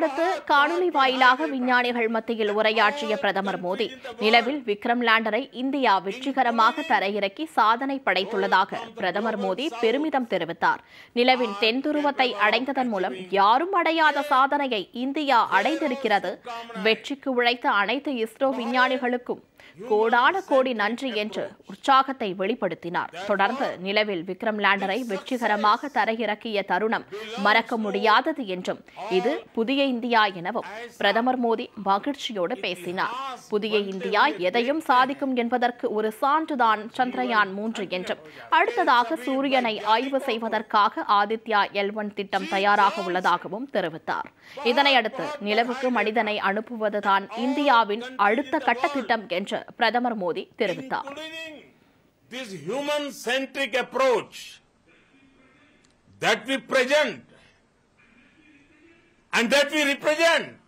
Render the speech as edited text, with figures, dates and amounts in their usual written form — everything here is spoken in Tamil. அடுத்து காணொலி வாயிலாக விஞ்ஞானிகள் மத்தியில் உரையாற்றிய பிரதமர் மோடி, நிலவில் விக்ரம் லேண்டரை இந்தியா வெற்றிகரமாக தரையிறக்கி சாதனை படைத்துள்ளதாக பிரதமர் மோடி பெருமிதம் தெரிவித்தார். நிலவின் தென்துருவத்தை அடைந்ததன் மூலம் யாரும் அடையாத சாதனையை இந்தியா அடைந்திருக்கிறது. வெற்றிக்கு உழைத்த அனைத்து இஸ்ரோ விஞ்ஞானிகளுக்கும் கோடான கோடி நன்றி என்று உற்சாகத்தை வெளிப்படுத்தினார். தொடர்ந்து நிலவில் விக்ரம் லேண்டரை வெற்றிகரமாக தரையிறக்கிய தருணம் மறக்க முடியாதது என்றும், இது புதிய இந்தியா எனவும் பிரதமர் மோடி மகிழ்ச்சியோடு பேசினார். புதிய இந்தியா எதையும் சாதிக்கும் என்பதற்கு ஒரு சான்றுதான் சந்திரயான் 3 என்றும், அடுத்ததாக சூரியனை ஆய்வு செய்வதற்காக ஆதித்யா L1 திட்டம் தயாராக உள்ளதாகவும் தெரிவித்தார். இதனையடுத்து நிலவுக்கு மனிதனை அனுப்புவதுதான் இந்தியாவின் அடுத்த கட்ட திட்டம் என்று பிரதமர் மோடி தெரிவித்தார். This human centric approach that we present and that we represent